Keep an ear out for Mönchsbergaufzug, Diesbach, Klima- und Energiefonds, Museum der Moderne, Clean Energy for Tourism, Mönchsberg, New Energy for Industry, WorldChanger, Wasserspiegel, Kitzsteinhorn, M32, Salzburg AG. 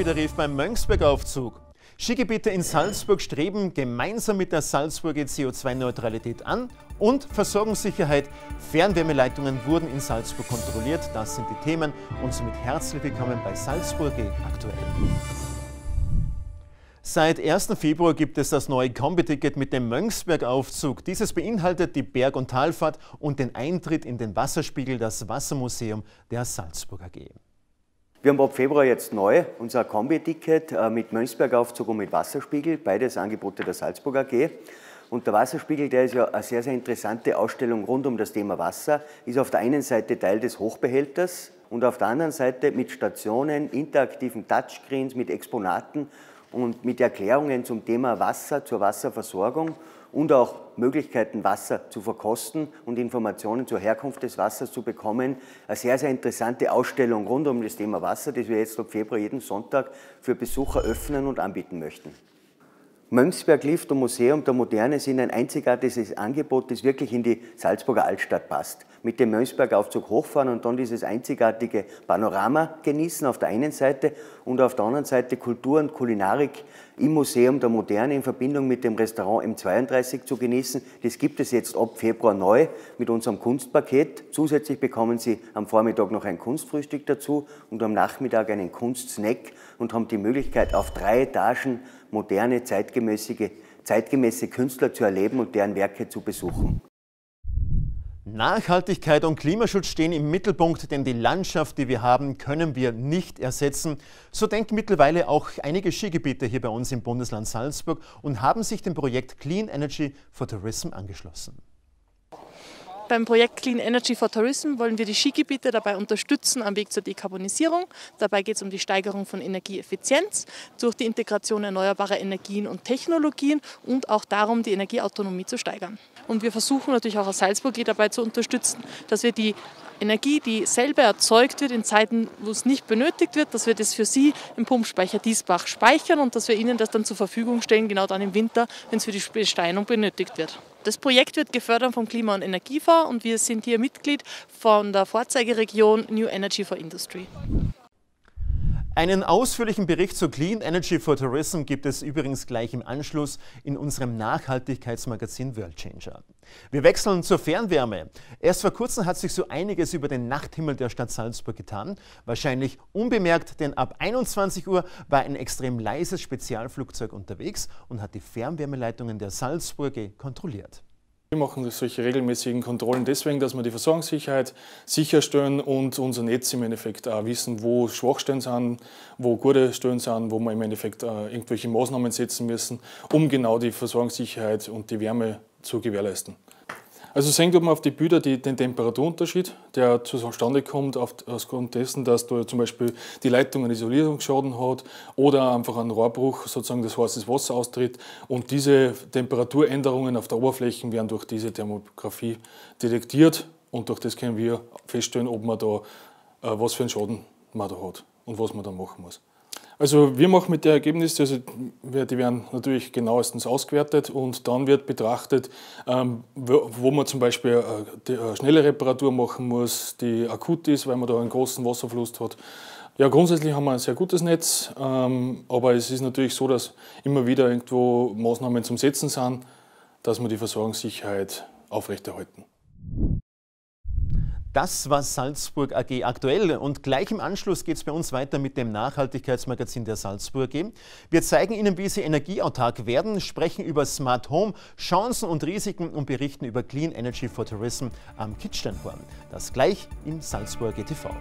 Widerruf beim Mönchsbergaufzug. Skigebiete in Salzburg streben gemeinsam mit der Salzburger CO2-Neutralität an und Versorgungssicherheit. Fernwärmeleitungen wurden in Salzburg kontrolliert. Das sind die Themen und somit herzlich willkommen bei Salzburg aktuell. Seit 1. Februar gibt es das neue Kombiticket mit dem Mönchsbergaufzug. Dieses beinhaltet die Berg- und Talfahrt und den Eintritt in den Wasserspiegel, das Wassermuseum der Salzburg AG. Wir haben ab Februar jetzt neu unser Kombi-Ticket mit Mönchsbergaufzug und mit Wasserspiegel, beides Angebote der Salzburg AG. Und der Wasserspiegel, der ist ja eine sehr, sehr interessante Ausstellung rund um das Thema Wasser, ist auf der einen Seite Teil des Hochbehälters und auf der anderen Seite mit Stationen, interaktiven Touchscreens, mit Exponaten und mit Erklärungen zum Thema Wasser, zur Wasserversorgung und auch Möglichkeiten, Wasser zu verkosten und Informationen zur Herkunft des Wassers zu bekommen. Eine sehr, sehr interessante Ausstellung rund um das Thema Wasser, das wir jetzt ab Februar jeden Sonntag für Besucher öffnen und anbieten möchten. Mönchsberg Lift und Museum der Moderne sind ein einzigartiges Angebot, das wirklich in die Salzburger Altstadt passt. Mit dem Mönchsbergaufzug hochfahren und dann dieses einzigartige Panorama genießen auf der einen Seite und auf der anderen Seite Kultur und Kulinarik im Museum der Moderne in Verbindung mit dem Restaurant M32 zu genießen. Das gibt es jetzt ab Februar neu mit unserem Kunstpaket. Zusätzlich bekommen Sie am Vormittag noch ein Kunstfrühstück dazu und am Nachmittag einen Kunstsnack und haben die Möglichkeit, auf 3 Etagen moderne, zeitgemäße Künstler zu erleben und deren Werke zu besuchen. Nachhaltigkeit und Klimaschutz stehen im Mittelpunkt, denn die Landschaft, die wir haben, können wir nicht ersetzen. So denken mittlerweile auch einige Skigebiete hier bei uns im Bundesland Salzburg und haben sich dem Projekt Clean Energy for Tourism angeschlossen. Beim Projekt Clean Energy for Tourism wollen wir die Skigebiete dabei unterstützen am Weg zur Dekarbonisierung. Dabei geht es um die Steigerung von Energieeffizienz durch die Integration erneuerbarer Energien und Technologien und auch darum, die Energieautonomie zu steigern. Und wir versuchen natürlich auch aus Salzburg dabei zu unterstützen, dass wir die Energie, die selber erzeugt wird in Zeiten, wo es nicht benötigt wird, dass wir das für Sie im Pumpspeicher Diesbach speichern und dass wir Ihnen das dann zur Verfügung stellen, genau dann im Winter, wenn es für die Besteinung benötigt wird. Das Projekt wird gefördert vom Klima- und Energiefonds und wir sind hier Mitglied von der Vorzeigeregion New Energy for Industry. Einen ausführlichen Bericht zu Clean Energy for Tourism gibt es übrigens gleich im Anschluss in unserem Nachhaltigkeitsmagazin WorldChanger. Wir wechseln zur Fernwärme. Erst vor kurzem hat sich so einiges über den Nachthimmel der Stadt Salzburg getan. Wahrscheinlich unbemerkt, denn ab 21 Uhr war ein extrem leises Spezialflugzeug unterwegs und hat die Fernwärmeleitungen der Salzburger kontrolliert. Wir machen solche regelmäßigen Kontrollen deswegen, dass wir die Versorgungssicherheit sicherstellen und unser Netz im Endeffekt auch wissen, wo Schwachstellen sind, wo gute Stellen sind, wo wir im Endeffekt irgendwelche Maßnahmen setzen müssen, um genau die Versorgungssicherheit und die Wärme zu gewährleisten. Also sehen wir auf die Bilder den Temperaturunterschied, der zustande kommt aufgrund dessen, dass da zum Beispiel die Leitung einen Isolierungsschaden hat oder einfach einen Rohrbruch, sozusagen das heißes Wasser austritt. Und diese Temperaturänderungen auf der Oberfläche werden durch diese Thermografie detektiert und durch das können wir feststellen, ob man da was für einen Schaden man da hat und was man da machen muss. Also wir machen mit den Ergebnissen, also die werden natürlich genauestens ausgewertet und dann wird betrachtet, wo man zum Beispiel eine schnelle Reparatur machen muss, die akut ist, weil man da einen großen Wasserfluss hat. Ja, grundsätzlich haben wir ein sehr gutes Netz, aber es ist natürlich so, dass immer wieder irgendwo Maßnahmen zum Setzen sind, dass wir die Versorgungssicherheit aufrechterhalten. Das war Salzburg AG aktuell und gleich im Anschluss geht es bei uns weiter mit dem Nachhaltigkeitsmagazin der Salzburg AG. Wir zeigen Ihnen, wie Sie energieautark werden, sprechen über Smart Home, Chancen und Risiken und berichten über Clean Energy for Tourism am Kitzsteinhorn. Das gleich im Salzburg AG TV.